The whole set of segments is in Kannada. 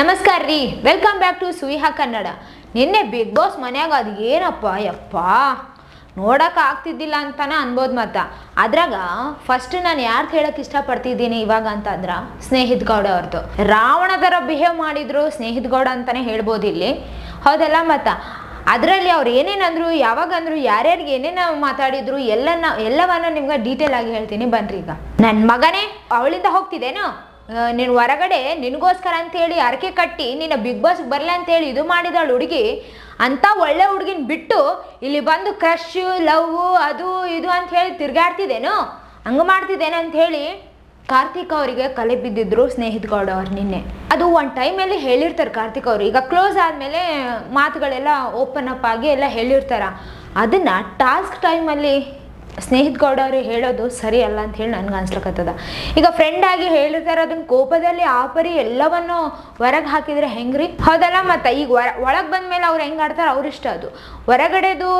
नमस्कार री welcome back to Suviha Kannada. निन्ने बिग बॉस मन्याग अदु ಏನಪ್ಪ ಯಪ್ಪಾ ನೋಡಕ್ಕೆ ಆಗ್ತಿದ್ದಿಲ್ಲ ಅಂತಾನೆ ಅನ್ಬೋದು। ಮತ್ತೆ ಅದ್ರಾಗ ಫಸ್ಟ್ ನಾನು ಯಾರ್ದು ಹೇಳಕ್ಕೆ ಇಷ್ಟಪಡ್ತಿದ್ದೀನಿ ಇವಾಗ ಅಂತಂದ್ರ ಸ್ನೇಹಿತ್ ಗೌಡ ಅವರದು ರಾವಣ ತರ ಬಿಹೇವ್ ಮಾಡಿದ್ರು ಸ್ನೇಹಿತ್ ಗೌಡ ಅಂತಾನೆ ಹೇಳ್ಬೋದು ಇಲ್ಲಿ, ಹೌದಲ್ಲ? ಮತ್ತೆ ಅದರಲ್ಲಿ ಅವರು ಏನೇನಂದ್ರು ಯಾವಾಗಂದ್ರು ಯಾರ್ಯಾರಿಗೆ ಏನೇನ ಮಾತಾಡಿದ್ರು ಎಲ್ಲವನ್ನ ನಿಮಗೆ ಡೀಟೇಲ್ ಆಗಿ ಹೇಳ್ತೀನಿ ಬನ್ನಿ ಈಗ। ನನ್ನ ಮಗನೇ ಅವಳಿಂದ ಹೋಗ್ತಿದೇನೋ ನೀನು ಹೊರಗಡೆ ನಿನಗೋಸ್ಕರ ಅಂತೇಳಿ ಅರಕೆ ಕಟ್ಟಿ ನಿನ್ನ ಬಿಗ್ ಬಾಸ್ಗೆ ಬರಲ್ಲ ಅಂತೇಳಿ ಇದು ಮಾಡಿದಾಳು ಹುಡುಗಿ, ಅಂತ ಒಳ್ಳೆ ಹುಡುಗಿನ ಬಿಟ್ಟು ಇಲ್ಲಿ ಬಂದು ಕ್ರಶ್ ಲವ್ ಅದು ಇದು ಅಂತ ಹೇಳಿ ತಿರ್ಗಾಡ್ತಿದ್ದೇನು, ಹಂಗೆ ಮಾಡ್ತಿದ್ದೇನೆ ಅಂತ ಹೇಳಿ ಕಾರ್ತಿಕ್ ಅವರಿಗೆ ಕಲೆ ಬಿದ್ದಿದ್ರು ಸ್ನೇಹಿತ್ ಗೌಡ ಅವ್ರು ನಿನ್ನೆ। ಅದು ಒಂದು ಟೈಮಲ್ಲಿ ಹೇಳಿರ್ತಾರೆ ಕಾರ್ತಿಕ್ ಅವರು, ಈಗ ಕ್ಲೋಸ್ ಆದಮೇಲೆ ಮಾತುಗಳೆಲ್ಲ ಓಪನ್ ಅಪ್ ಆಗಿ ಎಲ್ಲ ಹೇಳಿರ್ತಾರೆ, ಅದನ್ನು ಟಾಸ್ಕ್ ಟೈಮಲ್ಲಿ ಸ್ನೇಹಿತ್ ಗೌಡ ಅವ್ರಿಗೆ ಹೇಳೋದು ಸರಿ ಅಲ್ಲ ಅಂತ ಹೇಳಿ ನನಗೆ ಅನ್ಸ್ಲಕತ್ತದ। ಈಗ ಫ್ರೆಂಡ್ ಆಗಿ ಹೇಳಿರ್ತಾರೆ, ಅದನ್ನ ಕೋಪದಲ್ಲಿ ಆ ಪರಿ ಎಲ್ಲವನ್ನು ಹೊರಗೆ ಹಾಕಿದ್ರೆ ಹೆಂಗ್ರಿ, ಹೌದಲ್ಲ? ಮತ್ತೆ ಈಗ ಒಳಗೆ ಬಂದ್ಮೇಲೆ ಅವ್ರು ಹೆಂಗೆ ಆಡ್ತಾರೆ ಅವ್ರಿಷ್ಟ, ಅದು ಹೊರಗಡೆದು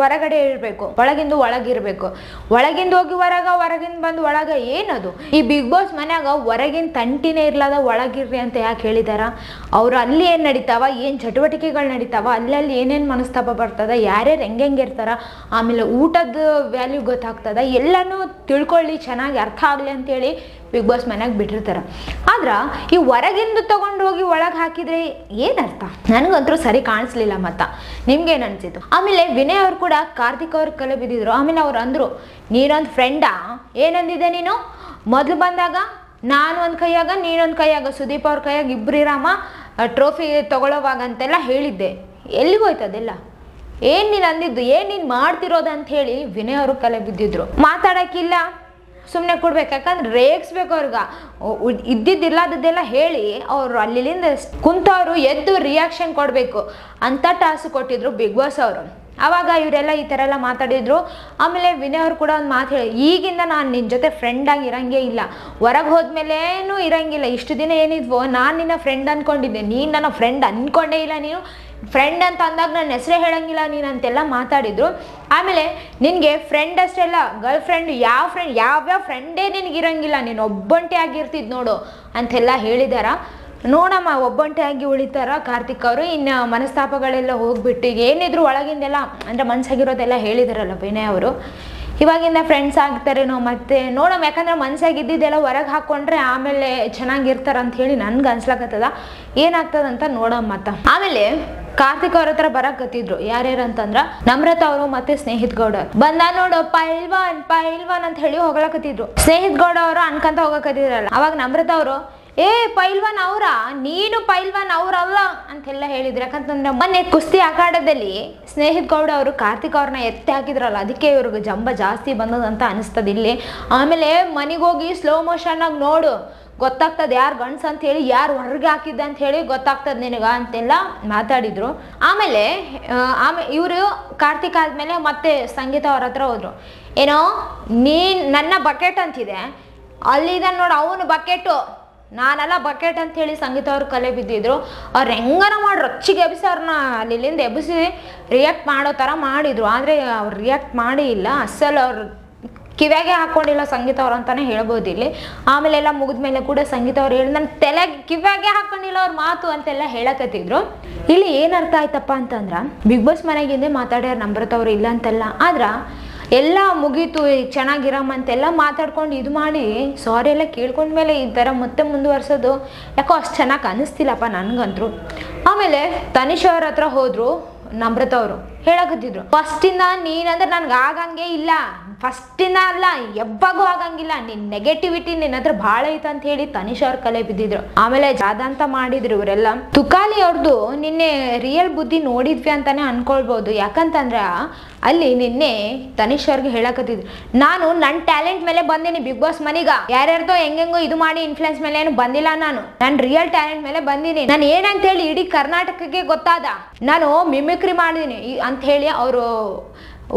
ಹೊರಗಡೆ ಇರಬೇಕು, ಒಳಗಿಂದು ಒಳಗಿರಬೇಕು, ಒಳಗಿಂದ ಹೋಗಿ ಹೊರಗ ಹೊರಗಿಂದ ಬಂದು ಒಳಗ, ಏನದು ಈ ಬಿಗ್ ಬಾಸ್ ಮನ್ಯಾಗ ಹೊರಗಿನ ತಂಟಿನೇ ಇರ್ಲಾದ ಒಳಗಿರ್ರಿ ಅಂತ ಯಾಕೆ ಹೇಳಿದಾರ? ಅವ್ರು ಅಲ್ಲಿ ಏನು ನಡೀತಾವ, ಏನು ಚಟುವಟಿಕೆಗಳು ನಡೀತಾವ, ಅಲ್ಲಲ್ಲಿ ಏನೇನು ಮನಸ್ತಾಪ ಬರ್ತದ, ಯಾರ್ಯಾರು ಹೆಂಗೆಂಗಿರ್ತಾರ, ಆಮೇಲೆ ಊಟದ ವ್ಯಾಲ್ಯೂ ಗೊತ್ತಾಗ್ತದ, ಎಲ್ಲನೂ ತಿಳ್ಕೊಳ್ಳಿ ಚೆನ್ನಾಗಿ ಅರ್ಥ ಆಗಲಿ ಅಂತೇಳಿ ಬಿಗ್ ಬಾಸ್ ಮನ್ಯಾಗ ಬಿಟ್ಟಿರ್ತಾರೆ. ಆದ್ರೆ ಈ ಹೊರಗಿಂದು ತಗೊಂಡು ಹೋಗಿ ಒಳಗೆ ಹಾಕಿದ್ರೆ ಏನರ್ಥ? ನನಗಂತೂ ಸರಿ ಕಾಣಿಸ್ಲಿಲ್ಲ. ಮತ್ತು ನಿಮ್ಗೇನು ಅನಿಸಿತು? ಆಮೇಲೆ ವಿನಯ್ ಅವ್ರು ಕೂಡ ಕಾರ್ತಿಕ್ ಅವ್ರ ಕಲೆ ಬಿದ್ದಿದ್ರು. ಆಮೇಲೆ ಅವ್ರು ಅಂದರು, ನೀನೊಂದು ಫ್ರೆಂಡಾ, ಏನಂದಿದ್ದೆ ನೀನು ಮೊದಲು ಬಂದಾಗ, ನಾನು ಒಂದು ಕೈಯಾಗ ನೀನೊಂದು ಕೈಯಾಗ ಸುದೀಪ್ ಅವ್ರ ಕೈಯಾಗ ಇಬ್ಬರಿರಾಮ ಟ್ರೋಫಿ ತಗೊಳ್ಳೋವಾಗ ಅಂತೆಲ್ಲ ಹೇಳಿದ್ದೆ, ಎಲ್ಲಿಗೋಯ್ತದೆಲ್ಲ? ಏನು ನೀನು ಅಂದಿದ್ದು, ಏನು ನೀನು ಮಾಡ್ತಿರೋದು ಅಂತ ಹೇಳಿ ವಿನಯ್ ಅವರು ಕಲೆ ಬಿದ್ದಿದ್ರು. ಮಾತಾಡೋಕ್ಕಿಲ್ಲ, ಸುಮ್ಮನೆ ಕೊಡ್ಬೇಕು, ಯಾಕಂದ್ರೆ ರೇಗಿಸ್ಬೇಕು ಅವ್ರಿಗೆ, ಇದ್ದಿದ್ದಿಲ್ಲ ಅದೆಲ್ಲ ಹೇಳಿ ಅವರು ಅಲ್ಲಿಂದ ಕುಂತವರು ಎದ್ದು ರಿಯಾಕ್ಷನ್ ಕೊಡಬೇಕು ಅಂತ ಟಾಸ್ಕ್ ಕೊಟ್ಟಿದ್ರು ಬಿಗ್ ಬಾಸ್ ಅವರು. ಆವಾಗ ಇವರೆಲ್ಲ ಈ ಥರ ಎಲ್ಲ ಮಾತಾಡಿದ್ರು. ಆಮೇಲೆ ವಿನಯ್ ಅವರು ಕೂಡ ಒಂದು ಮಾತು ಹೇಳಿ, ಈಗಿಂದ ನಾನು ನಿನ್ನ ಜೊತೆ ಫ್ರೆಂಡಾಗಿ ಇರೋಂಗೇ ಇಲ್ಲ, ಹೊರಗೆ ಹೋದ್ಮೇಲೇನೂ ಇರೋಂಗಿಲ್ಲ, ಇಷ್ಟು ದಿನ ಏನಿದ್ವೋ ನಾನು ನಿನ್ನ ಫ್ರೆಂಡ್ ಅಂದ್ಕೊಂಡಿದ್ದೆ, ನೀನು ನನ್ನ ಫ್ರೆಂಡ್ ಅಂದ್ಕೊಂಡೇ ಇಲ್ಲ, ನೀನು ಫ್ರೆಂಡ್ ಅಂತ ಅಂದಾಗ ನನ್ನ ಹೆಸರೇ ಹೇಳೋಂಗಿಲ್ಲ ನೀನು ಅಂತೆಲ್ಲ ಮಾತಾಡಿದ್ರು. ಆಮೇಲೆ ನಿನಗೆ ಫ್ರೆಂಡ್ ಅಷ್ಟೆಲ್ಲ ಗರ್ಲ್ ಫ್ರೆಂಡ್ ಯಾವ್ಯಾವ ಫ್ರೆಂಡೇ ನಿನಗಿರೋಂಗಿಲ್ಲ, ನೀನು ಒಬ್ಬಂಟೆ ಆಗಿರ್ತಿದ್ ನೋಡು ಅಂತೆಲ್ಲ ಹೇಳಿದಾರ. ನೋಡಮ್ಮ, ಒಬ್ಬಂಟಿಯಾಗಿ ಉಳಿತಾರ ಕಾರ್ತಿಕ್ ಅವರು, ಇನ್ನು ಮನಸ್ತಾಪಗಳೆಲ್ಲ ಹೋಗ್ಬಿಟ್ಟು ಏನಿದ್ರು ಒಳಗಿಂದೆಲ್ಲ ಅಂದರೆ ಮನ್ಸಾಗಿರೋದೆಲ್ಲ ಹೇಳಿದಾರಲ್ಲ ವಿನಯ್ ಅವರು, ಇವಾಗಿಂದ ಫ್ರೆಂಡ್ಸ್ ಆಗ್ತಾರೇನೋ ಮತ್ತೆ ನೋಡಮ್ಮ, ಯಾಕಂದ್ರೆ ಮನ್ಸಾಗಿದ್ದೆಲ್ಲ ಹೊರಗೆ ಹಾಕ್ಕೊಂಡ್ರೆ ಆಮೇಲೆ ಚೆನ್ನಾಗಿರ್ತಾರ ಅಂತ ಹೇಳಿ ನನ್ಗೆ ಅನ್ಸ್ಲಕತ್ತದ, ಏನಾಗ್ತದಂತ ನೋಡಮ್ಮ. ಮತ್ತು ಆಮೇಲೆ ಕಾರ್ತಿಕ್ ಅವ್ರ ಹತ್ರ ಬರಕತ್ತಿದ್ರು ಯಾರ್ಯಾರು ಅಂತಂದ್ರ ನಮ್ರತ ಅವರು ಮತ್ತೆ ಸ್ನೇಹಿತ್ ಗೌಡ ಬಂದ ನೋಡು ಪೈಲ್ವಾನ್ ಪೈಲ್ವಾನ್ ಅಂತ ಹೇಳಿ ಹೋಗ್ಲಕತ್ತಿದ್ರು. ಸ್ನೇಹಿತ್ ಗೌಡ ಅವರು ಅನ್ಕಂತ ಹೋಗಕತ್ತಿದ್ರಲ್ಲ, ಅವಾಗ ನಮ್ರತ ಅವರು ಏ ಪೈಲ್ವಾನ್ ಅವರ, ನೀನು ಪೈಲ್ವಾನ್ ಅವರಲ್ಲ ಅಂತೆಲ್ಲ ಹೇಳಿದ್ರು. ಯಾಕಂತಂದ್ರೆ ಮೊನ್ನೆ ಕುಸ್ತಿ ಅಖಾಡದಲ್ಲಿ ಸ್ನೇಹಿತ್ ಗೌಡ ಅವರು ಕಾರ್ತಿಕ್ ಅವ್ರನ್ನ ಎತ್ತಿ ಹಾಕಿದ್ರಲ್ಲ, ಅದಕ್ಕೆ ಇವ್ರಿಗೆ ಜಂಬ ಜಾಸ್ತಿ ಬಂದದಂತ ಅನಿಸ್ತದ ಇಲ್ಲಿ. ಆಮೇಲೆ ಮನೆಗೋಗಿ ಸ್ಲೋ ಮೋಷನ್ ಆಗಿ ನೋಡು ಗೊತ್ತಾಗ್ತದೆ ಯಾರು ಗಂಡ್ಸ ಅಂತ ಹೇಳಿ, ಯಾರು ಹೊರಗೆ ಹಾಕಿದ್ದೆ ಅಂತ ಹೇಳಿ ಗೊತ್ತಾಗ್ತದೆ ನಿನಗ ಅಂತೆಲ್ಲ ಮಾತಾಡಿದ್ರು. ಆಮೇಲೆ ಇವರು ಕಾರ್ತಿಕ್ ಆದಮೇಲೆ ಮತ್ತೆ ಸಂಗೀತ ಅವ್ರ ಹತ್ರ ಹೋದ್ರು, ಏನೋ ನೀನು ನನ್ನ ಬಕೆಟ್ ಅಂತಿದೆ, ಅಲ್ಲಿದೆ ನೋಡು ಅವನು ಬಕೆಟು ನಾನೆಲ್ಲ ಬಕೆಟ್ ಅಂತ ಹೇಳಿ ಸಂಗೀತ ಅವ್ರು ಕಲೆ ಬಿದ್ದಿದ್ರು. ಅವ್ರು ಹೆಂಗಾರ ಮಾಡಿ ರೊಚ್ಚಿಗೆ ಎಬ್ಬಿಸಿ ಅವ್ರನ್ನ ಅಲ್ಲಿಂದ ಎಬ್ಬಿಸಿ ರಿಯಾಕ್ಟ್ ಮಾಡೋ ಥರ ಮಾಡಿದ್ರು, ಆದರೆ ಅವ್ರು ರಿಯಾಕ್ಟ್ ಮಾಡಿ ಇಲ್ಲ, ಅಸಲು ಅವ್ರು ಕಿವ್ಯಾಗೆ ಹಾಕ್ಕೊಂಡಿಲ್ಲ ಸಂಗೀತ ಅವ್ರು ಅಂತಲೇ ಹೇಳ್ಬೋದು ಇಲ್ಲಿ. ಆಮೇಲೆಲ್ಲ ಮುಗಿದ್ಮೇಲೆ ಕೂಡ ಸಂಗೀತ ಅವ್ರು ಹೇಳಿ ನನ್ನ ತಲೆಗೆ ಕಿವ್ಯಾಗೆ ಹಾಕ್ಕೊಂಡಿಲ್ಲ ಅವ್ರ ಮಾತು ಅಂತೆಲ್ಲ ಹೇಳಕತ್ತಿದ್ರು. ಇಲ್ಲಿ ಏನರ್ಥ ಆಯ್ತಪ್ಪ ಅಂತಂದ್ರೆ ಬಿಗ್ ಬಾಸ್ ಮನೆಗಿಂದೆ ಮಾತಾಡ್ಯಾರ ನಮ್ರತ ಅವ್ರು ಇಲ್ಲ ಅಂತಲ್ಲ, ಆದ್ರೆ ಎಲ್ಲ ಮುಗೀತು ಚೆನ್ನಾಗಿರಮ್ಮ ಅಂತೆಲ್ಲ ಮಾತಾಡ್ಕೊಂಡು ಇದು ಮಾಡಿ ಸಾರಿ ಎಲ್ಲ ಕೇಳ್ಕೊಂಡ್ಮೇಲೆ ಈ ಥರ ಮತ್ತೆ ಮುಂದುವರ್ಸೋದು ಯಾಕೋ ಅಷ್ಟು ಚೆನ್ನಾಗಿ ಅನ್ನಿಸ್ತಿಲ್ಲಪ್ಪ ನನಗಂತೂ. ಆಮೇಲೆ ತನಿಷ್ ಅವ್ರ ಹತ್ರ ಹೋದರು ನಮ್ರತ ಅವರು, ಹೇಳಕತ್ತಿದ್ರು ಫಸ್ಟಿಂದ ನೀನಂದ್ರೆ ನನಗೆ ಆಗಂಗೆ ಇಲ್ಲ, ಫಸ್ಟಿನ ಅಲ್ಲ ಯಾವಾಗೂ ಆಗಂಗಿಲ್ಲ, ನಿನ್ನ ನೆಗೆಟಿವಿಟಿ ನಿನ್ನ ಹತ್ರ ಭಾಳ ಐತೆ ಅಂತ ಹೇಳಿ ತನಿಷ್ ಅವ್ರ ಕಲೆ ಬಿದ್ದಿದ್ರು. ಆಮೇಲೆ ಜಾದಂತ ಮಾಡಿದ್ರು ಇವರೆಲ್ಲ. ತುಕಾಲಿ ಅವ್ರದ್ದು ನಿನ್ನೆ ರಿಯಲ್ ಬುದ್ಧಿ ನೋಡಿದ್ವಿ ಅಂತಾನೆ ಅನ್ಕೊಳ್ಬೋದು, ಯಾಕಂತಂದ್ರೆ ಅಲ್ಲಿ ನಿನ್ನೆ ತನಿಷ್ ಅವ್ರಿಗೆ ಹೇಳಕತ್ತಿದ್ರು ನಾನು ನನ್ನ ಟ್ಯಾಲೆಂಟ್ ಮೇಲೆ ಬಂದೀನಿ ಬಿಗ್ ಬಾಸ್ ಮನೀಗ, ಯಾರ್ಯಾರ್ದೋ ಹೆಂಗೆಂಗೋ ಇದು ಮಾಡಿ ಇನ್ಫ್ಲುಯೆನ್ಸ್ ಮೇಲೆ ಏನು ಬಂದಿಲ್ಲ, ನಾನು ನನ್ನ ರಿಯಲ್ ಟ್ಯಾಲೆಂಟ್ ಮೇಲೆ ಬಂದೀನಿ, ನಾನು ಏನಂತ ಹೇಳಿ ಇಡೀ ಕರ್ನಾಟಕಕ್ಕೆ ಗೊತ್ತಾದ, ನಾನು ಮಿಮಿಕ್ರಿ ಮಾಡಿದೀನಿ ಅಂತ ಹೇಳಿ ಅವರು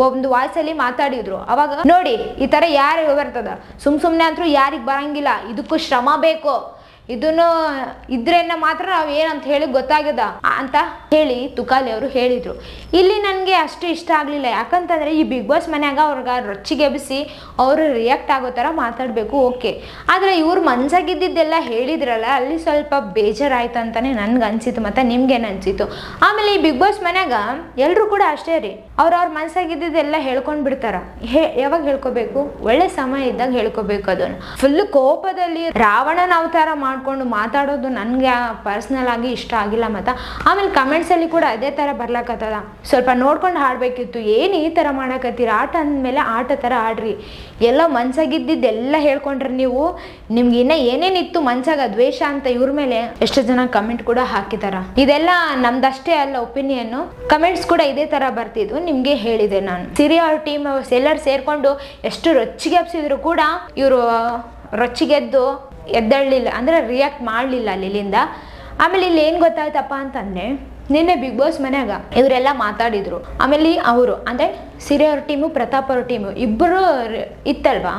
ಒಂದು ವಾಯ್ಸಲ್ಲಿ ಮಾತಾಡಿದ್ರು. ಅವಾಗ ನೋಡಿ ಈ ಥರ ಯಾರು ಬರ್ತದ, ಸುಮ್ಮನೆ ಅಂತೂ ಯಾರಿಗೆ ಬರಂಗಿಲ್ಲ, ಇದಕ್ಕೂ ಶ್ರಮ ಬೇಕು, ಇದನ್ನ ಇದ್ರೇನ ಮಾತ್ರ ನಾವು ಏನಂತ ಹೇಳಿ ಗೊತ್ತಾಗದ ಅಂತ ಹೇಳಿ ತುಕಾಲಿ ಅವರು ಹೇಳಿದ್ರು. ಇಲ್ಲಿ ನನಗೆ ಅಷ್ಟು ಇಷ್ಟ ಆಗಲಿಲ್ಲ. ಯಾಕಂತಂದ್ರೆ ಈ ಬಿಗ್ ಬಾಸ್ ಮನೆಯಾಗ ಅವರಿಗೆ ರೊಚ್ಚಿಗೆ ಬಿಸಿ ಅವರು ರಿಯಾಕ್ಟ್ ಆಗೋ ತರ ಮಾತಾಡಬೇಕು ಓಕೆ, ಆದರೆ ಇವರು ಮನಸಾಗಿದ್ದೆಲ್ಲ ಹೇಳಿದ್ರಲ್ಲ ಅಲ್ಲಿ ಸ್ವಲ್ಪ ಬೇಜಾರಾಯ್ತು ಅಂತಾನೆ ನನಗೆ ಅನ್ಸಿತು. ಮತ್ತೆ ನಿಮಗೆ ಏನು ಅನ್ಸಿತು? ಆಮೇಲೆ ಈ ಬಿಗ್ ಬಾಸ್ ಮನೆಯಾಗ ಎಲ್ಲರೂ ಕೂಡ ಅಷ್ಟೇ ರೀ, ಅವ್ರವ್ರ ಮನಸಾಗಿದ್ದೆಲ್ಲ ಹೇಳ್ಕೊಂಡು ಬಿಡ್ತಾರ. ಯಾವಾಗ ಹೇಳ್ಕೋಬೇಕು? ಒಳ್ಳೆ ಸಮಯ ಇದ್ದಾಗ ಹೇಳ್ಕೋಬೇಕು. ಅದನ್ನು ಫುಲ್ ಕೋಪದಲ್ಲಿ ರಾವಣನ ಅವತಾರ ಮಾಡ್ಕೊಂಡು ಮಾತಾಡೋದು ನನಗೆ ಪರ್ಸನಲ್ ಆಗಿ ಇಷ್ಟ ಆಗಿಲ್ಲ. ಮತ್ತು ಆಮೇಲೆ ಕಮೆಂಟ್ಸಲ್ಲಿ ಕೂಡ ಅದೇ ಥರ ಬರ್ಲಾಕತ್ತದ, ಸ್ವಲ್ಪ ನೋಡ್ಕೊಂಡು ಹಾಡಬೇಕಿತ್ತು, ಏನು ಈ ಥರ ಮಾಡಕತ್ತೀರ, ಆಟ ಅಂದಮೇಲೆ ಆಟ ಥರ ಆಡ್ರಿ, ಎಲ್ಲ ಮನ್ಸಾಗಿದ್ದೆಲ್ಲ ಹೇಳ್ಕೊಂಡ್ರೆ ನೀವು, ನಿಮ್ಗೆ ಇನ್ನೂ ಏನೇನಿತ್ತು ಮನ್ಸಾಗ ದ್ವೇಷ ಅಂತ ಇವ್ರ ಮೇಲೆ ಎಷ್ಟು ಜನ ಕಮೆಂಟ್ ಕೂಡ ಹಾಕಿದಾರ. ಇದೆಲ್ಲ ನಮ್ದಷ್ಟೇ ಅಲ್ಲ ಒಪಿನಿಯನ್ನು, ಕಮೆಂಟ್ಸ್ ಕೂಡ ಇದೇ ಥರ ಬರ್ತಿದ್ವು. ನಿಮಗೆ ಹೇಳಿದೆ ನಾನು, ಸಿರಿಯಾ ಅವ್ರ ಟೀಮ್ ಎಲ್ಲರೂ ಸೇರಿಕೊಂಡು ಎಷ್ಟು ರೊಚ್ಚಿಗೆ ಹಬ್ಸಿದ್ರು ಕೂಡ ಇವರು ರೊಚ್ಚಿಗೆದ್ದು ಎದ್ದಳ್ಳಿಲ್ಲ, ಅಂದರೆ ರಿಯಾಕ್ಟ್ ಮಾಡಲಿಲ್ಲ ಅಲ್ಲಿಂದ. ಆಮೇಲೆ ಇಲ್ಲಿ ಏನು ಗೊತ್ತಾಯ್ತಪ್ಪ ಅಂತಂದರೆ, ನಿನ್ನೆ ಬಿಗ್ ಬಾಸ್ ಮನೆಯಾಗ ಇವರೆಲ್ಲ ಮಾತಾಡಿದ್ರು. ಆಮೇಲೆ ಅವರು ಅಂದರೆ ಸಿರಿ ಅವ್ರ ಟೀಮು ಪ್ರತಾಪ್ ಅವ್ರ ಟೀಮು ಇಬ್ಬರು ಇತ್ತಲ್ವಾ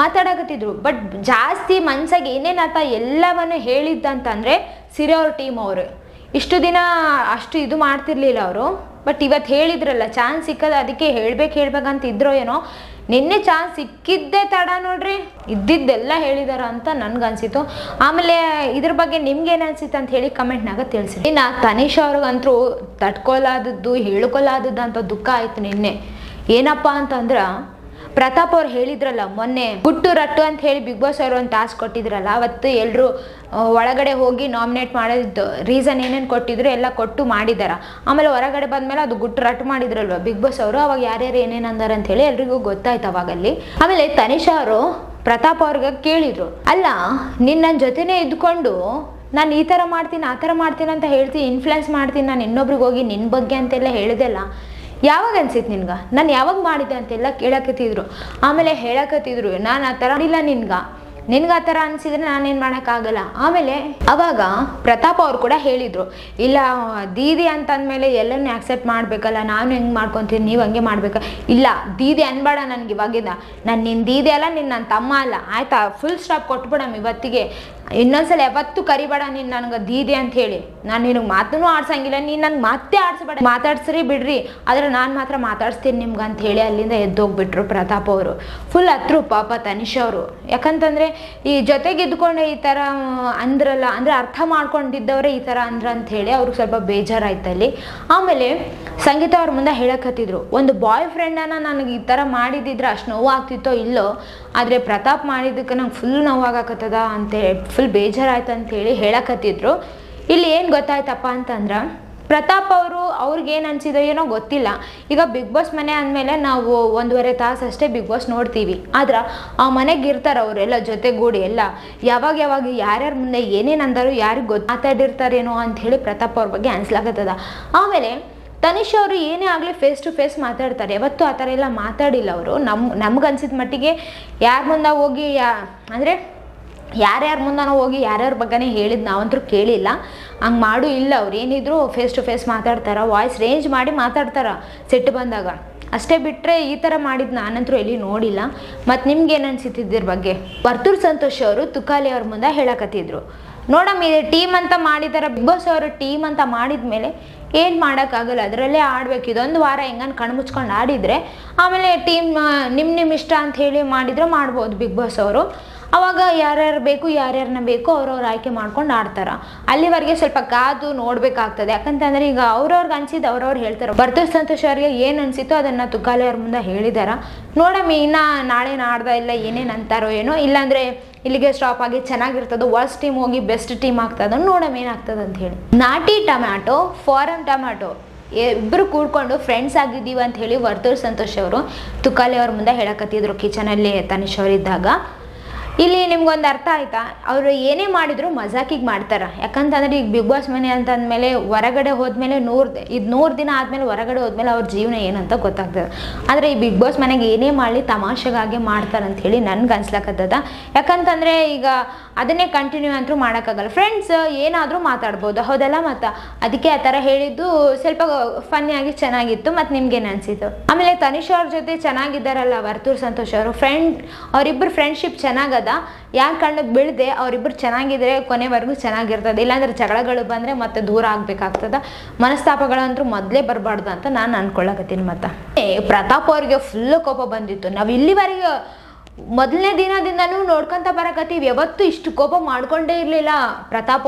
ಮಾತಾಡಕತ್ತಿದ್ರು. ಬಟ್ ಜಾಸ್ತಿ ಮನ್ಸಾಗಿ ಏನೇನಾತ ಎಲ್ಲವನ್ನು ಹೇಳಿದ್ದಂತಂದರೆ ಸಿರಿ ಅವ್ರ ಟೀಮ್ ಅವರು ಇಷ್ಟು ದಿನ ಅಷ್ಟು ಇದು ಮಾಡ್ತಿರ್ಲಿಲ್ಲ ಅವರು. ಬಟ್ ಇವತ್ತು ಹೇಳಿದ್ರಲ್ಲ ಚಾನ್ಸ್ ಸಿಕ್ಕದ, ಅದಕ್ಕೆ ಹೇಳ್ಬೇಕಂತ ಇದ್ರೋ ಏನೋ. ನಿನ್ನೆ ಚಾನ್ಸ್ ಸಿಕ್ಕಿದ್ದೆ ತಡ ನೋಡ್ರಿ, ಇದ್ದಿದ್ದೆಲ್ಲ ಹೇಳಿದಾರ ಅಂತ ನನ್ಗನ್ಸಿತ್ತು. ಆಮೇಲೆ ಇದ್ರ ಬಗ್ಗೆ ನಿಮ್ಗೆ ಏನು ಅನ್ಸಿತ್ತು ಅಂತ ಹೇಳಿ ಕಮೆಂಟ್ನಾಗ ತಿಳಿಸಿ. ಇನ್ನು ತನಿಷಾ ಅವ್ರಿಗಂತೂ ತಟ್ಕೊಲಾದದ್ದು ಹೇಳ್ಕೊಲಾದದ್ದು ಅಂತ ದುಃಖ ಆಯ್ತು ನಿನ್ನೆ. ಏನಪ್ಪ ಅಂತಂದ್ರೆ ಪ್ರತಾಪ್ ಅವ್ರು ಹೇಳಿದ್ರಲ್ಲ ಮೊನ್ನೆ ಗುಟ್ಟು ರಟ್ಟು ಅಂತ ಹೇಳಿ ಬಿಗ್ ಬಾಸ್ ಅವರು ಒಂದು ಟಾಸ್ಕ್ ಕೊಟ್ಟಿದ್ರಲ್ಲ, ಅವತ್ತು ಎಲ್ಲರೂ ಒಳಗಡೆ ಹೋಗಿ ನಾಮಿನೇಟ್ ಮಾಡೋದು ರೀಸನ್ ಏನೇನು ಕೊಟ್ಟಿದ್ರು ಎಲ್ಲ ಕೊಟ್ಟು ಮಾಡಿದಾರ. ಆಮೇಲೆ ಹೊರಗಡೆ ಬಂದಮೇಲೆ ಅದು ಗುಟ್ಟು ರಟ್ಟು ಮಾಡಿದ್ರಲ್ವ ಬಿಗ್ ಬಾಸ್ ಅವರು, ಅವಾಗ ಯಾರ್ಯಾರು ಏನೇನು ಅಂದಾರ ಅಂತೇಳಿ ಎಲ್ರಿಗೂ ಗೊತ್ತಾಯ್ತು ಅವಾಗಲ್ಲಿ. ಆಮೇಲೆ ತನಿಷಾ ಅವರು ಪ್ರತಾಪ್ ಅವ್ರಿಗೆ ಕೇಳಿದ್ರು, ಅಲ್ಲ ನಿನ್ನ ಜೊತೆನೇ ಇದ್ಕೊಂಡು ನಾನು ಈ ಥರ ಮಾಡ್ತೀನಿ ಆ ಥರ ಮಾಡ್ತೀನಿ ಅಂತ ಹೇಳ್ತೀನಿ, ಇನ್ಫ್ಲುಯೆನ್ಸ್ ಮಾಡ್ತೀನಿ ನಾನು ಇನ್ನೊಬ್ರಿಗೆ ಹೋಗಿ ನಿನ್ನ ಬಗ್ಗೆ ಅಂತೆಲ್ಲ ಹೇಳಿದೆಲ್ಲ, ಯಾವಾಗ ಅನ್ಸಿತ್ತು ನಿನ್ಗೆ, ನಾನು ಯಾವಾಗ ಮಾಡಿದೆ ಅಂತೆಲ್ಲ ಕೇಳಕತ್ತಿದ್ರು. ಆಮೇಲೆ ಹೇಳಕತ್ತಿದ್ರು, ನಾನು ಆ ಥರ ಇಲ್ಲ, ನಿನ್ಗೆ ಆ ಥರ ಅನಿಸಿದ್ರೆ ನಾನೇನು ಮಾಡೋಕ್ಕಾಗಲ್ಲ. ಆಮೇಲೆ ಅವಾಗ ಪ್ರತಾಪ್ ಅವ್ರು ಕೂಡ ಹೇಳಿದರು, ಇಲ್ಲ ದೀದಿ ಅಂತಂದಮೇಲೆ ಎಲ್ಲರನ್ನೂ ಆಕ್ಸೆಪ್ಟ್ ಮಾಡಬೇಕಲ್ಲ, ನಾನು ಹೆಂಗೆ ಮಾಡ್ಕೊತೀನಿ ನೀವು ಹಂಗೆ ಮಾಡ್ಬೇಕು, ಇಲ್ಲ ದೀದಿ ಅನ್ಬೇಡ ನನಗೆ ಇವಾಗಿಂದ, ನಾನು ನಿನ್ನ ದೀದಿ ಅಲ್ಲ ನಿನ್ನ ನನ್ನ ತಮ್ಮ ಅಲ್ಲ ಆಯಿತಾ, ಫುಲ್ ಸ್ಟಾಪ್ ಕೊಟ್ಬಿಡಮ್ ಇವತ್ತಿಗೆ, ಇನ್ನೊಂದ್ಸಲ ಯಾವತ್ತೂ ಕರಿಬೇಡ ನೀನು ನನಗೆ ದೀದಿ ಅಂತ ಹೇಳಿ, ನಾನು ನಿನಗೆ ಮಾತೂ ಆಡ್ಸಂಗಿಲ್ಲ, ನೀನು ನನಗೆ ಮತ್ತೆ ಆಡ್ಸಬೇಡ, ಮಾತಾಡ್ಸ್ರಿ ಬಿಡ್ರಿ, ಆದರೆ ನಾನು ಮಾತ್ರ ಮಾತಾಡ್ಸ್ತೀನಿ ನಿಮ್ಗೆ ಅಂತ ಹೇಳಿ ಅಲ್ಲಿಂದ ಎದ್ದೋಗ್ಬಿಟ್ರು ಪ್ರತಾಪ್ ಅವರು. ಫುಲ್ ಹತ್ರು ಪಾಪ ತನಿಷ್ ಅವರು, ಯಾಕಂತಂದರೆ ಈ ಜೊತೆಗಿದ್ಕೊಂಡೆ ಈ ಥರ ಅಂದ್ರಲ್ಲ, ಅಂದರೆ ಅರ್ಥ ಮಾಡ್ಕೊಂಡಿದ್ದವ್ರೆ ಈ ಥರ ಅಂದ್ರ ಅಂತ ಹೇಳಿ ಅವ್ರಿಗೆ ಸ್ವಲ್ಪ ಬೇಜಾರಾಯ್ತಲ್ಲಿ. ಆಮೇಲೆ ಸಂಗೀತ ಅವ್ರ ಮುಂದೆ ಹೇಳಕತ್ತಿದ್ರು, ಒಂದು ಬಾಯ್ ಫ್ರೆಂಡನ್ನು ನನಗೆ ಈ ಥರ ಮಾಡಿದಿದ್ರೆ ಅಷ್ಟು ನೋವಾಗ್ತಿತ್ತೋ ಇಲ್ಲೋ, ಆದರೆ ಪ್ರತಾಪ್ ಮಾಡಿದ್ದಕ್ಕೆ ನಂಗೆ ಫುಲ್ ನೋವಾಗಕತ್ತದ ಅಂತೇಳಿ ಫುಲ್ ಬೇಜಾರಾಯ್ತು ಅಂತೇಳಿ ಹೇಳಕತ್ತಿದ್ರು. ಇಲ್ಲಿ ಏನು ಗೊತ್ತಾಯ್ತಪ್ಪ ಅಂತಂದ್ರೆ, ಪ್ರತಾಪ್ ಅವರು ಅವ್ರಿಗೇನು ಅನಿಸಿದೋ ಏನೋ ಗೊತ್ತಿಲ್ಲ, ಈಗ ಬಿಗ್ ಬಾಸ್ ಮನೆ ಅಂದಮೇಲೆ ನಾವು 1.5 ತಾಸು ಅಷ್ಟೇ ಬಿಗ್ ಬಾಸ್ ನೋಡ್ತೀವಿ, ಆದ್ರೆ ಆ ಮನೆಗೆ ಇರ್ತಾರೆ ಅವರೆಲ್ಲ ಜೊತೆಗೂಡಿ, ಎಲ್ಲ ಯಾವಾಗ ಯಾವಾಗ ಯಾರ್ಯಾರ ಮುಂದೆ ಏನೇನು ಅಂದರು ಯಾರಿಗೆ ಗೊತ್ತು ಮಾತಾಡಿರ್ತಾರೇನೋ ಅಂಥೇಳಿ ಪ್ರತಾಪ್ ಅವ್ರ ಬಗ್ಗೆ ಅನಿಸ್ಲಾಗತ್ತದ. ಆಮೇಲೆ ತನಿಷ್ ಅವರು ಏನೇ ಆಗಲಿ ಫೇಸ್ ಟು ಫೇಸ್ ಮಾತಾಡ್ತಾರೆ, ಯಾವತ್ತೂ ಆ ಥರ ಎಲ್ಲ ಮಾತಾಡಿಲ್ಲ ಅವರು. ನಮ್ಗನ್ಸಿದ ಮಟ್ಟಿಗೆ ಯಾರ ಮುಂದೆ ಹೋಗಿ ಅಂದರೆ ಯಾರ್ಯಾರ ಮುಂದೆ ನಾವು ಹೋಗಿ ಯಾರ್ಯಾರ ಬಗ್ಗೆನೇ ಹೇಳಿದ್ದು ನಾವಂತರೂ ಕೇಳಿಲ್ಲ, ಹಂಗೆ ಮಾಡು ಇಲ್ಲ. ಅವ್ರು ಏನಿದ್ರು ಫೇಸ್ ಟು ಫೇಸ್ ಮಾತಾಡ್ತಾರೆ, ವಾಯ್ಸ್ ರೇಂಜ್ ಮಾಡಿ ಮಾತಾಡ್ತಾರೆ ಸೆಟ್ ಬಂದಾಗ ಅಷ್ಟೇ, ಬಿಟ್ಟರೆ ಈ ಥರ ಮಾಡಿದ್ದು ನಾನಂತರೂ ಎಲ್ಲಿ ನೋಡಿಲ್ಲ. ಮತ್ತು ನಿಮ್ಗೇನು ಅನಿಸುತ್ತಿದ್ರ ಬಗ್ಗೆ ವರ್ತೂರ್ ಸಂತೋಷ್ ಅವರು ತುಕಾಲಿ ಅವ್ರ ಮುಂದೆ ಹೇಳಕತ್ತಿದ್ರು, ನೋಡಮ್ಮ ಇದು ಟೀಮ್ ಅಂತ ಮಾಡಿದಾರ, ಬಿಗ್ ಬಾಸ್ ಅವರು ಟೀಮ್ ಅಂತ ಮಾಡಿದ ಮೇಲೆ ಏನು ಮಾಡೋಕ್ಕಾಗಲ್ಲ, ಅದರಲ್ಲೇ ಆಡ್ಬೇಕು, ಇದೊಂದು ವಾರ ಹೆಂಗನ್ ಕಣ್ಮುಚ್ಕೊಂಡು ಆಡಿದರೆ ಆಮೇಲೆ ಟೀಮ್ ನಿಮ್ಮ ಇಷ್ಟ ಅಂತ ಹೇಳಿ ಮಾಡಿದರೆ ಮಾಡ್ಬೋದು ಬಿಗ್ ಬಾಸ್ ಅವರು, ಅವಾಗ ಯಾರ್ಯಾರು ಬೇಕು ಯಾರ್ಯಾರನ್ನ ಬೇಕು ಅವ್ರವ್ರು ಆಯ್ಕೆ ಮಾಡ್ಕೊಂಡು ಆಡ್ತಾರೆ, ಅಲ್ಲಿವರೆಗೆ ಸ್ವಲ್ಪ ಕಾದು ನೋಡಬೇಕಾಗ್ತದೆ. ಯಾಕಂತಂದರೆ ಈಗ ಅವ್ರವ್ರಿಗೆ ಅನ್ಸಿದ್ದು ಅವ್ರವ್ರು ಹೇಳ್ತಾರೆ. ಬರ್ತೂರ್ ಸಂತೋಷ್ ಅವ್ರಿಗೆ ಏನು ಅನಿಸಿತು ಅದನ್ನು ತುಕಾಲಿ ಅವ್ರ ಮುಂದೆ ಹೇಳಿದಾರ. ನೋಡಮ್ಮಿ ಇನ್ನು ನಾಳೆ ನಾಡ್ದ ಇಲ್ಲ ಏನೇನು ಅಂತಾರೋ ಏನೋ, ಇಲ್ಲಾಂದರೆ ಇಲ್ಲಿಗೆ ಸ್ಟಾಪ್ ಆಗಿ ಚೆನ್ನಾಗಿರ್ತದೆ, ವರ್ಸ್ಟ್ ಟೀಮ್ ಹೋಗಿ ಬೆಸ್ಟ್ ಟೀಮ್ ಆಗ್ತದ, ನೋಡಮ್ ಏನಾಗ್ತದೆ ಅಂತ ಹೇಳಿ. ನಾಟಿ ಟೊಮ್ಯಾಟೊ ಫಾರಮ್ ಟೊಮ್ಯಾಟೊ ಇಬ್ಬರು ಕೂಡ್ಕೊಂಡು ಫ್ರೆಂಡ್ಸ್ ಆಗಿದ್ದೀವಿ ಅಂತ ಹೇಳಿ ವರ್ತೂರ್ ಸಂತೋಷ್ ಅವರು ತುಕಾಲಿ ಅವ್ರ ಮುಂದೆ ಹೇಳಕತ್ತಿದ್ರು ಕಿಚನಲ್ಲಿ ತನಿಷ್ ಅವರಿದ್ದಾಗ. ಇಲ್ಲಿ ನಿಮ್ಗೊಂದು ಅರ್ಥ ಆಯ್ತಾ, ಅವರು ಏನೇ ಮಾಡಿದ್ರು ಮಜಾಕಿಗೆ ಮಾಡ್ತಾರೆ. ಯಾಕಂತಂದರೆ ಈಗ ಬಿಗ್ ಬಾಸ್ ಮನೆ ಅಂತಂದಮೇಲೆ ಹೊರಗಡೆ ಹೋದ್ಮೇಲೆ 100 ದಿನ ಆದಮೇಲೆ ಹೊರಗಡೆ ಹೋದ್ಮೇಲೆ ಅವ್ರ ಜೀವನ ಏನಂತ ಗೊತ್ತಾಗ್ತದೆ. ಆದರೆ ಈ ಬಿಗ್ ಬಾಸ್ ಮನೆಗೆ ಏನೇ ಮಾಡಲಿ ತಮಾಷೆಗಾಗಿ ಮಾಡ್ತಾರೆ ಅಂತ ಹೇಳಿ ನನ್ಗೆ ಅನ್ಸ್ಲಕ್ಕತ್ತದ. ಯಾಕಂತಂದರೆ ಈಗ ಅದನ್ನೇ ಕಂಟಿನ್ಯೂ ಅಂತೂ ಮಾಡೋಕ್ಕಾಗಲ್ಲ, ಫ್ರೆಂಡ್ಸ್ ಏನಾದರೂ ಮಾತಾಡ್ಬೋದು ಹೌದಲ್ಲ, ಮತ್ತು ಅದಕ್ಕೆ ಆ ಥರ ಹೇಳಿದ್ದು ಸ್ವಲ್ಪ ಫನ್ನಿಯಾಗಿ ಚೆನ್ನಾಗಿತ್ತು. ಮತ್ತು ನಿಮ್ಗೇನು ಅನಿಸಿತು? ಆಮೇಲೆ ತನಿಷ್ ಅವ್ರ ಜೊತೆ ಚೆನ್ನಾಗಿದ್ದಾರಲ್ಲ ವರ್ತೂರ್ ಸಂತೋಷ್ ಅವರು, ಫ್ರೆಂಡ್ ಅವರಿಬ್ಬರು ಫ್ರೆಂಡ್ಶಿಪ್ ಚೆನ್ನಾಗಿ ಸಿಗ್ತದ ಯಾರ್ ಕಣ್ಣಕ್ಕೆ ಬಿಳದೆ ಅವರಿಬ್ಬರು ಚೆನ್ನಾಗಿದ್ರೆ ಕೊನೆವರೆಗೂ ಚೆನ್ನಾಗಿರ್ತದೆ ಇಲ್ಲಾಂದ್ರೆ ಜಗಳಗಳು ಬಂದ್ರೆ ಮತ್ತೆ ದೂರ ಆಗಬೇಕಾಗ್ತದ ಮನಸ್ತಾಪಗಳಂತೂ ಮೊದಲೇ ಬರಬಾರದು ಅಂತ ನಾನು ಅನ್ಕೊಳ್ಳಕತ್ತೀನಿ ಮತ್ತೆ ಪ್ರತಾಪ್ ಅವರಿಗೆ ಫುಲ್ ಕೋಪ ಬಂದಿತ್ತು ನಾವು ಇಲ್ಲಿವರೆಗೂ ಮೊದಲನೇ ದಿನದಿಂದನೂ ನೋಡ್ಕೊಂತ ಬರಕತ್ತೀವಿ ಯಾವತ್ತೂ ಇಷ್ಟು ಕೋಪ ಮಾಡ್ಕೊಂಡೇ ಇರಲಿಲ್ಲ ಪ್ರತಾಪ್